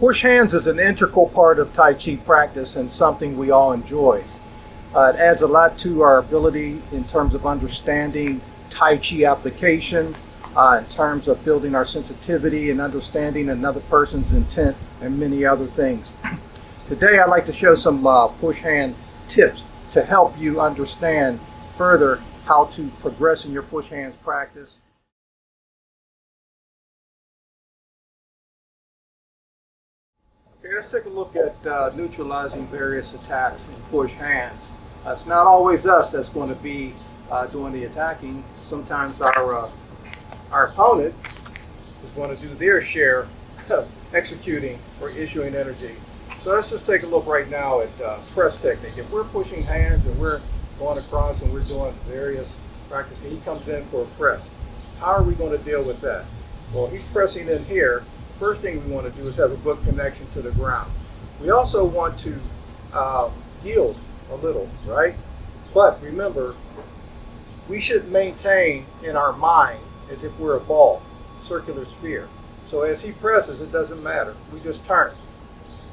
Push hands is an integral part of Tai Chi practice and something we all enjoy. It adds a lot to our ability in terms of understanding Tai Chi application, in terms of building our sensitivity and understanding another person's intent, and many other things. Today I'd like to show some push hand tips to help you understand further how to progress in your push hands practice. Okay, let's take a look at neutralizing various attacks in push hands. It's not always us that's going to be doing the attacking. Sometimes our opponent is going to do their share of executing or issuing energy. So let's just take a look right now at press technique. If we're pushing hands and we're going across and we're doing various practice, he comes in for a press. How are we going to deal with that? Well, he's pressing in here. First thing we want to do is have a good connection to the ground. We also want to yield a little, right? But remember, we should maintain in our mind as if we're a ball, circular sphere. So as he presses, it doesn't matter. We just turn.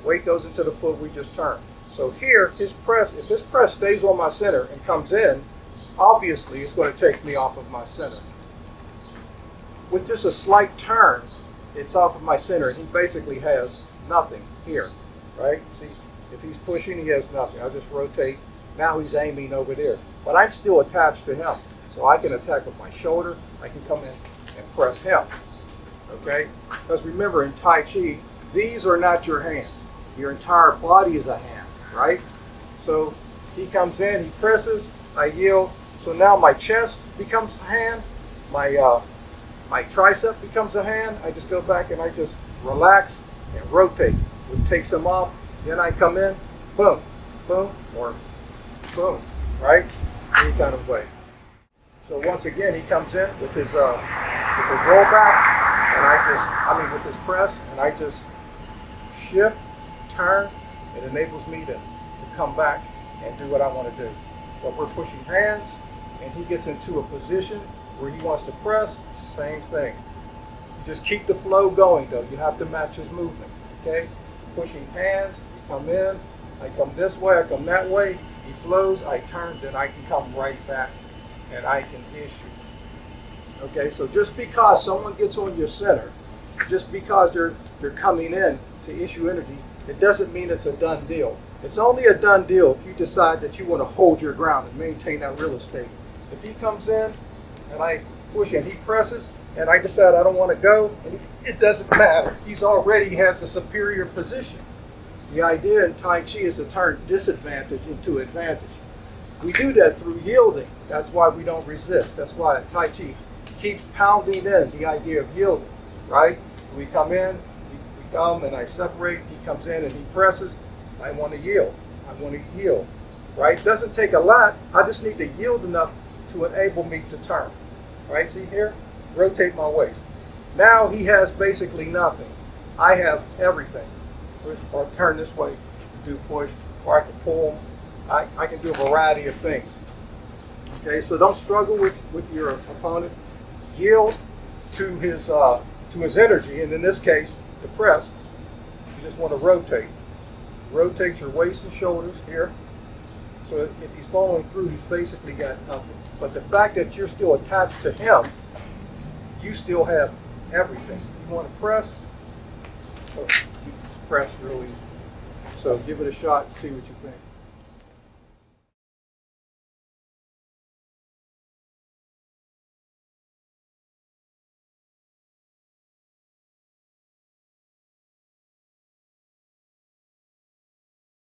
Weight goes into the foot, we just turn. So here, his press, if his press stays on my center and comes in, obviously it's going to take me off of my center. With just a slight turn, it's off of my center, and he basically has nothing here, right? See, if he's pushing, he has nothing. I just rotate. Now he's aiming over there. But I'm still attached to him. So I can attack with my shoulder. I can come in and press him, okay? Because remember, in Tai Chi, these are not your hands. Your entire body is a hand, right? So he comes in, he presses, I yield. So now my chest becomes a hand, my tricep becomes a hand. I just go back and I just relax and rotate. It takes them off, then I come in, boom, boom, or boom, right? Any kind of way. So once again, he comes in with his roll back, and with his press, and I just shift, turn. It enables me to come back and do what I want to do. But we're pushing hands, and he gets into a position where he wants to press, same thing. You just keep the flow going, though. You have to match his movement, okay? Pushing hands, you come in, I come this way, I come that way, he flows, I turn, then I can come right back, and I can issue. Okay, so just because someone gets on your center, just because they're coming in to issue energy, it doesn't mean it's a done deal. It's only a done deal if you decide that you want to hold your ground and maintain that real estate. If he comes in, and I push and he presses, and I decide I don't want to go, and it doesn't matter. He's already has a superior position. The idea in Tai Chi is to turn disadvantage into advantage. We do that through yielding. That's why we don't resist. That's why Tai Chi keeps pounding in the idea of yielding, right? We come in, we come, and I separate. He comes in and he presses. I want to yield. I want to yield, right? Doesn't take a lot. I just need to yield enough to enable me to turn, right? See here? Rotate my waist. Now he has basically nothing. I have everything. Or turn this way, do push, or I can pull him. I can do a variety of things. Okay, so don't struggle with your opponent. Yield to his energy, and in this case, the press. You just want to rotate. Rotate your waist and shoulders here. So if he's following through, he's basically got nothing. But the fact that you're still attached to him, you still have everything. You want to press, so you just press real easy. So give it a shot and see what you think.